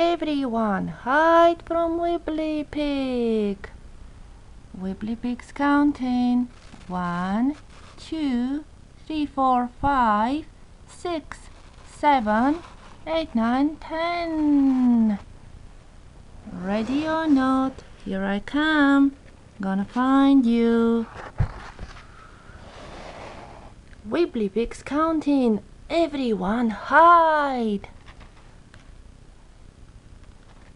Everyone, hide from Wibbly Pig. Wibbly Pig's counting 1, 2, 3, 4, 5, 6, 7, 8, 9, 10. Ready or not, here I come. Gonna find you. Wibbly Pig's counting. Everyone hide!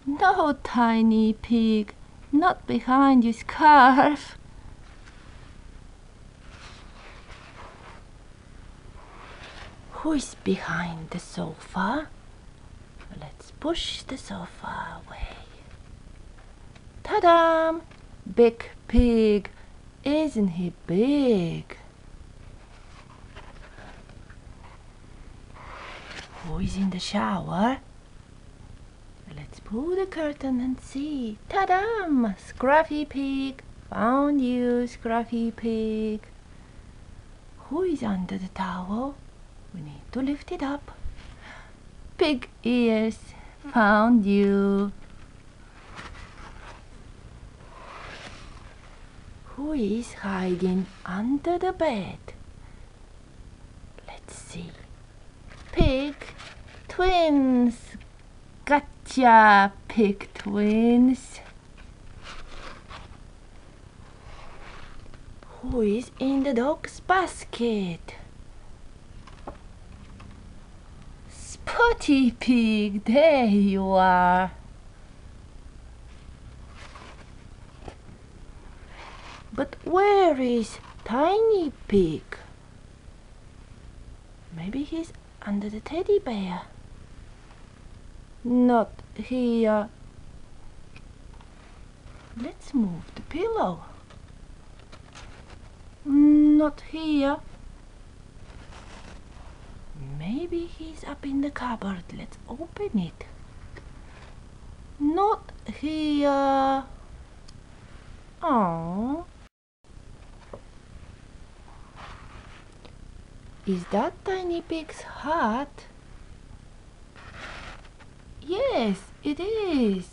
No, tiny pig, not behind your scarf. Who is behind the sofa? Let's push the sofa away. Ta-da! Big pig, isn't he big? Who is in the shower? Let's pull the curtain and see. Ta-dam! Scruffy Pig! Found you, Scruffy Pig! Who is under the towel? We need to lift it up. Pig Ears! Found you! Who is hiding under the bed? Let's see. Pig twins! Gotcha, pig twins! Who is in the dog's basket? Spotty Pig, there you are! But where is Tiny Pig? Maybe he's under the teddy bear. Not here. Let's move the pillow. Not here. Maybe he's up in the cupboard. Let's open it. Not here. Oh. Is that Tiny Pig's hat? Yes, it is!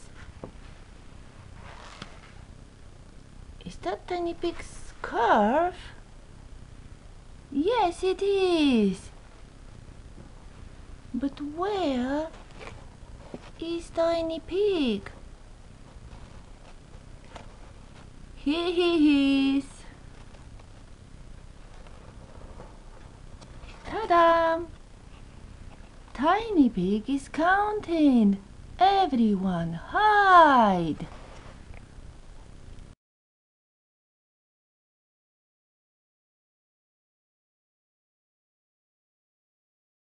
Is that Tiny Pig's scarf? Yes, it is! But where is Tiny Pig? Here he is! Ta-da! Tiny Pig is counting. Everyone hide!